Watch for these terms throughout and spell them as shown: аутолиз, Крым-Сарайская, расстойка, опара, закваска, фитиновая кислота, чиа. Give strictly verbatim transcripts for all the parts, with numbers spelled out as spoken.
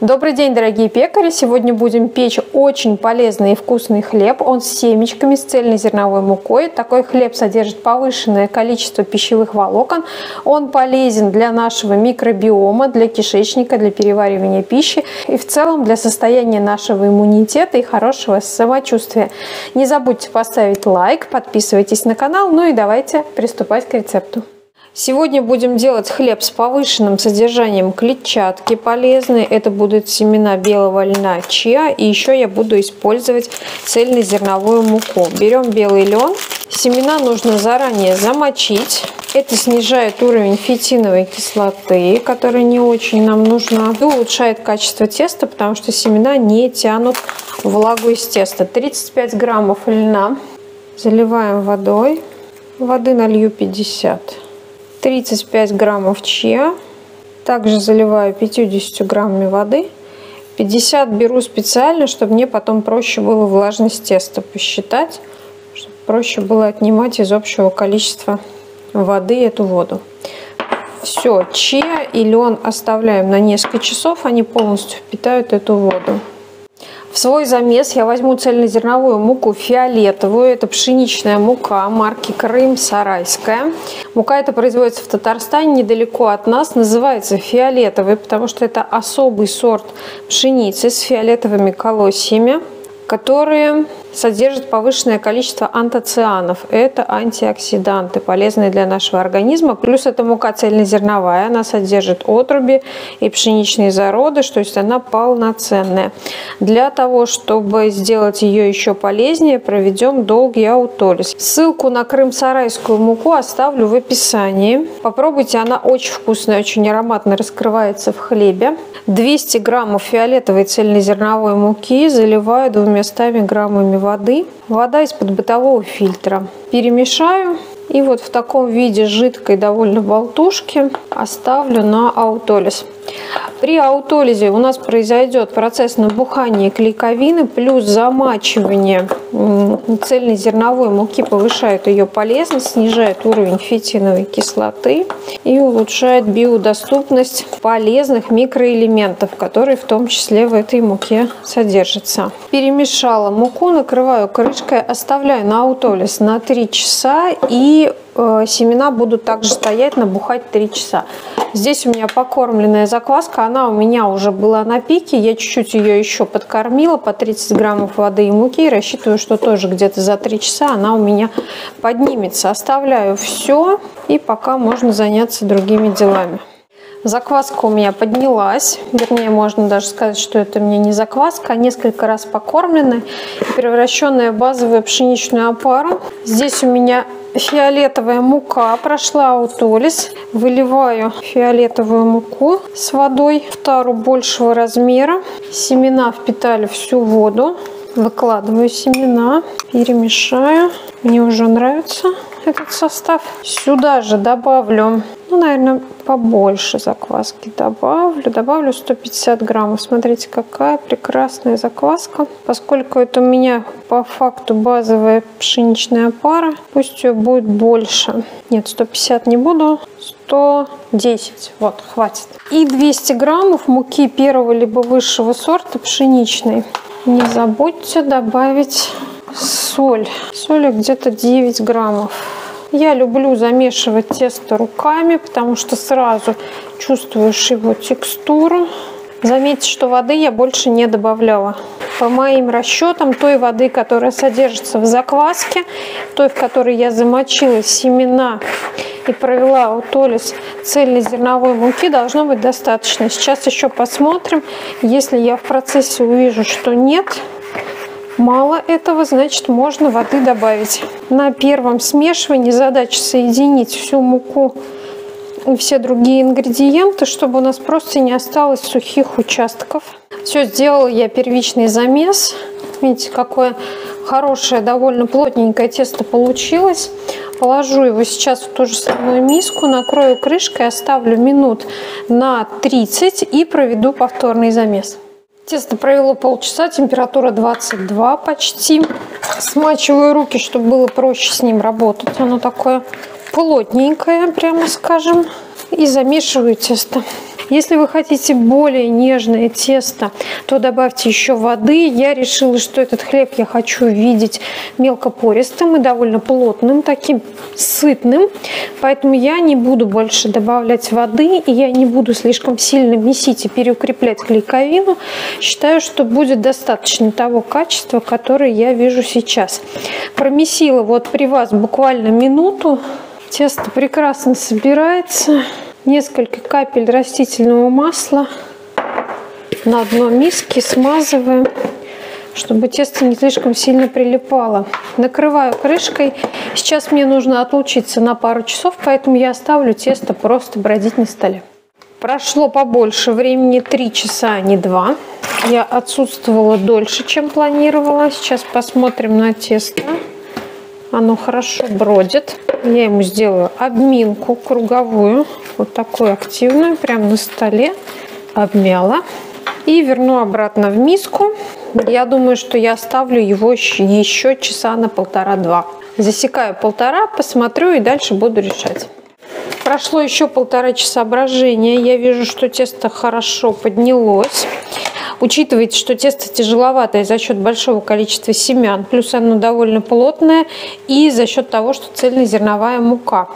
Добрый день, дорогие пекари! Сегодня будем печь очень полезный и вкусный хлеб. Он с семечками, с цельнозерновой мукой. Такой хлеб содержит повышенное количество пищевых волокон. Он полезен для нашего микробиома, для кишечника, для переваривания пищи и в целом для состояния нашего иммунитета и хорошего самочувствия. Не забудьте поставить лайк, подписывайтесь на канал, ну и давайте приступать к рецепту. Сегодня будем делать хлеб с повышенным содержанием клетчатки полезной. Это будут семена белого льна, чиа. И еще я буду использовать цельнозерновую муку. Берем белый лен. Семена нужно заранее замочить. Это снижает уровень фитиновой кислоты, которая не очень нам нужна. И улучшает качество теста, потому что семена не тянут влагу из теста. тридцать пять граммов льна заливаем водой. Воды налью пятьдесят. тридцать пять граммов чиа, также заливаю пятьюдесятью граммами воды, пятьдесят беру специально, чтобы мне потом проще было влажность теста посчитать, чтобы проще было отнимать из общего количества воды эту воду. Все, чиа и лен оставляем на несколько часов, они полностью впитают эту воду. В свой замес я возьму цельнозерновую муку фиолетовую, это пшеничная мука марки Крым-Сарайская. Мука эта производится в Татарстане, недалеко от нас, называется фиолетовой, потому что это особый сорт пшеницы с фиолетовыми колосьями, которые содержат повышенное количество антоцианов. Это антиоксиданты, полезные для нашего организма. Плюс это мука цельнозерновая, она содержит отруби и пшеничные зародыши, то есть она полноценная. Для того, чтобы сделать ее еще полезнее, проведем долгий аутолиз. Ссылку на крым-сарайскую муку оставлю в описании. Попробуйте, она очень вкусная, очень ароматно раскрывается в хлебе. двести граммов фиолетовой цельнозерновой муки заливаю двумя стами граммами воды, вода из-под бытового фильтра. Перемешаю и вот в таком виде жидкой довольно болтушки оставлю на аутолиз. При аутолизе у нас произойдет процесс набухания клейковины, плюс замачивание цельнозерновой муки повышает ее полезность, снижает уровень фитиновой кислоты и улучшает биодоступность полезных микроэлементов, которые в том числе в этой муке содержатся. Перемешала муку, накрываю крышкой, оставляю на аутолиз на три часа, и семена будут также стоять, набухать три часа. Здесь у меня покормленная закваска, она у меня уже была на пике, я чуть-чуть ее еще подкормила по тридцать граммов воды и муки, рассчитываю, что тоже где-то за три часа она у меня поднимется. Оставляю все, и пока можно заняться другими делами. Закваска у меня поднялась, вернее, можно даже сказать, что это у меня не закваска, а несколько раз покормленная, превращенная в базовую пшеничную опару. Здесь у меня фиолетовая мука прошла аутолиз. Выливаю фиолетовую муку с водой в тару большего размера. Семена впитали всю воду. Выкладываю семена, перемешаю. Мне уже нравится этот состав. Сюда же добавлю, ну, наверное, побольше закваски добавлю. Добавлю сто пятьдесят граммов. Смотрите, какая прекрасная закваска. Поскольку это у меня по факту базовая пшеничная опара, пусть ее будет больше. Нет, сто пятьдесят не буду. сто десять. Вот, хватит. И двести граммов муки первого либо высшего сорта пшеничной. Не забудьте добавить соль. Соли где-то девять граммов. Я люблю замешивать тесто руками, потому что сразу чувствуешь его текстуру. Заметьте, что воды я больше не добавляла. По моим расчетам, той воды, которая содержится в закваске, той, в которой я замочила семена и провела аутолиз цельнозерновой муки, должно быть достаточно. Сейчас еще посмотрим. Если я в процессе увижу, что нет, мало этого, значит, можно воды добавить. На первом смешивании задача соединить всю муку и все другие ингредиенты, чтобы у нас просто не осталось сухих участков. Все, сделала я первичный замес. Видите, какое хорошее, довольно плотненькое тесто получилось. Положу его сейчас в ту же самую миску, накрою крышкой, оставлю минут на тридцать и проведу повторный замес. Тесто провело полчаса, температура двадцать два почти. Смачиваю руки, чтобы было проще с ним работать. Оно такое плотненькое, прямо скажем. И замешиваю тесто. Если вы хотите более нежное тесто, то добавьте еще воды. Я решила, что этот хлеб я хочу видеть мелкопористым и довольно плотным, таким сытным. Поэтому я не буду больше добавлять воды, и я не буду слишком сильно месить и переукреплять клейковину. Считаю, что будет достаточно того качества, которое я вижу сейчас. Промесила вот при вас буквально минуту. Тесто прекрасно собирается. Несколько капель растительного масла на дно миски смазываем, чтобы тесто не слишком сильно прилипало. Накрываю крышкой. Сейчас мне нужно отлучиться на пару часов, поэтому я оставлю тесто просто бродить на столе. Прошло побольше времени, три часа, а не два. Я отсутствовала дольше, чем планировала. Сейчас посмотрим на тесто. Оно хорошо бродит. Я ему сделаю обминку круговую, вот такую активную, прямо на столе. Обмяла. И верну обратно в миску. Я думаю, что я оставлю его еще часа на полтора-два. Засекаю полтора, посмотрю и дальше буду решать. Прошло еще полтора часа брожения. Я вижу, что тесто хорошо поднялось. Учитывайте, что тесто тяжеловатое за счет большого количества семян, плюс оно довольно плотное и за счет того, что цельнозерновая мука.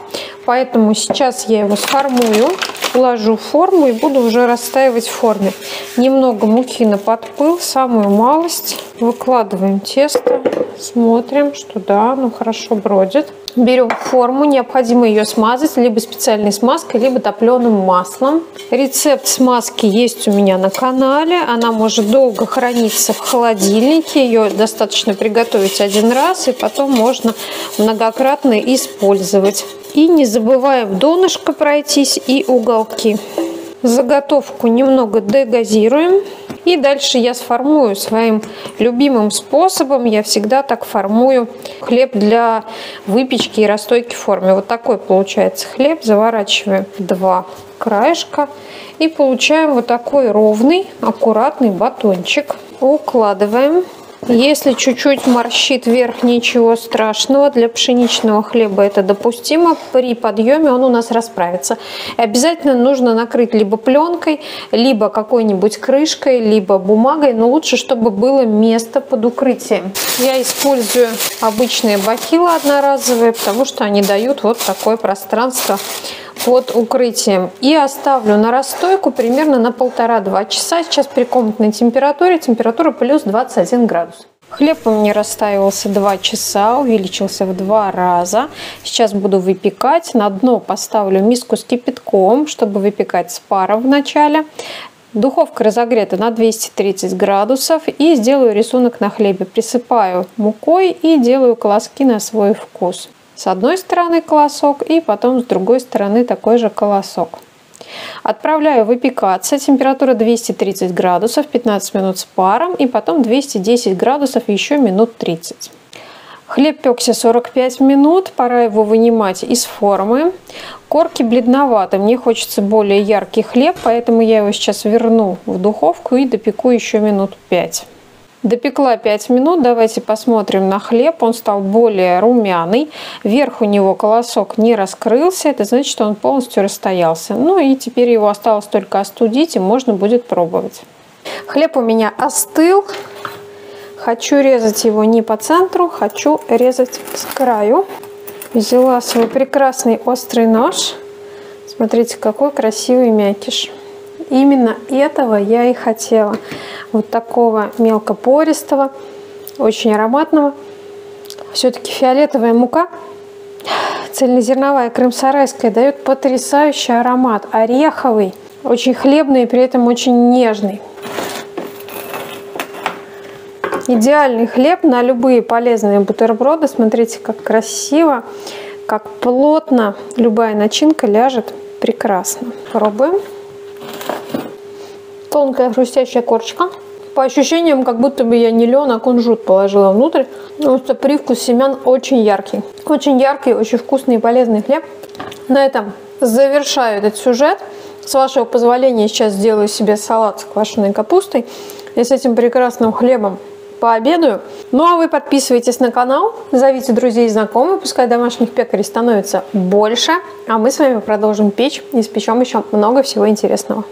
Поэтому сейчас я его сформую, положу в форму и буду уже растаивать в форме. Немного муки на подпыл, самую малость. Выкладываем тесто, смотрим, что да, оно хорошо бродит. Берем форму, необходимо ее смазать либо специальной смазкой, либо топленым маслом. Рецепт смазки есть у меня на канале. Она может долго храниться в холодильнике. Ее достаточно приготовить один раз, и потом можно многократно использовать. И не забываем донышко пройтись и уголки. Заготовку немного дегазируем. И дальше я сформую своим любимым способом. Я всегда так формую хлеб для выпечки и расстойки в форме. Вот такой получается хлеб. Заворачиваем два краешка. И получаем вот такой ровный, аккуратный батончик. Укладываем. Если чуть-чуть морщит верх, ничего страшного. Для пшеничного хлеба это допустимо. При подъеме он у нас расправится. И обязательно нужно накрыть либо пленкой, либо какой-нибудь крышкой, либо бумагой. Но лучше, чтобы было место под укрытием. Я использую обычные бахилы одноразовые, потому что они дают вот такое пространство под укрытием. И оставлю на расстойку примерно на полтора-два часа. Сейчас при комнатной температуре, температура плюс двадцать один градус. Хлеб у меня растаивался два часа, увеличился в два раза. Сейчас буду выпекать. На дно поставлю миску с кипятком, чтобы выпекать с паром в начале. Духовка разогрета на двести тридцать градусов, и сделаю рисунок на хлебе. Присыпаю мукой и делаю колоски на свой вкус. С одной стороны колосок, и потом с другой стороны такой же колосок. Отправляю выпекаться. Температура двести тридцать градусов, пятнадцать минут с паром, и потом двести десять градусов, еще минут тридцать. Хлеб пекся сорок пять минут, пора его вынимать из формы. Корки бледноваты, мне хочется более яркий хлеб, поэтому я его сейчас верну в духовку и допеку еще минут пять. Допекла пять минут, давайте посмотрим на хлеб, он стал более румяный, верх у него колосок не раскрылся, это значит, что он полностью расстоялся. Ну и теперь его осталось только остудить, и можно будет пробовать. Хлеб у меня остыл, хочу резать его не по центру, хочу резать с краю. Взяла свой прекрасный острый нож, смотрите, какой красивый мякиш. Именно этого я и хотела. Вот такого мелкопористого, очень ароматного. Все-таки фиолетовая мука, цельнозерновая крым-сарайская, дает потрясающий аромат. Ореховый, очень хлебный и при этом очень нежный. Идеальный хлеб на любые полезные бутерброды. Смотрите, как красиво, как плотно любая начинка ляжет прекрасно. Пробуем. Тонкая хрустящая корочка. По ощущениям, как будто бы я не лен, а кунжут положила внутрь. Потому что привкус семян очень яркий. Очень яркий, очень вкусный и полезный хлеб. На этом завершаю этот сюжет. С вашего позволения сейчас сделаю себе салат с квашеной капустой. И с этим прекрасным хлебом пообедаю. Ну а вы подписывайтесь на канал, зовите друзей и знакомых, пускай домашних пекарей становится больше. А мы с вами продолжим печь и испечем еще много всего интересного.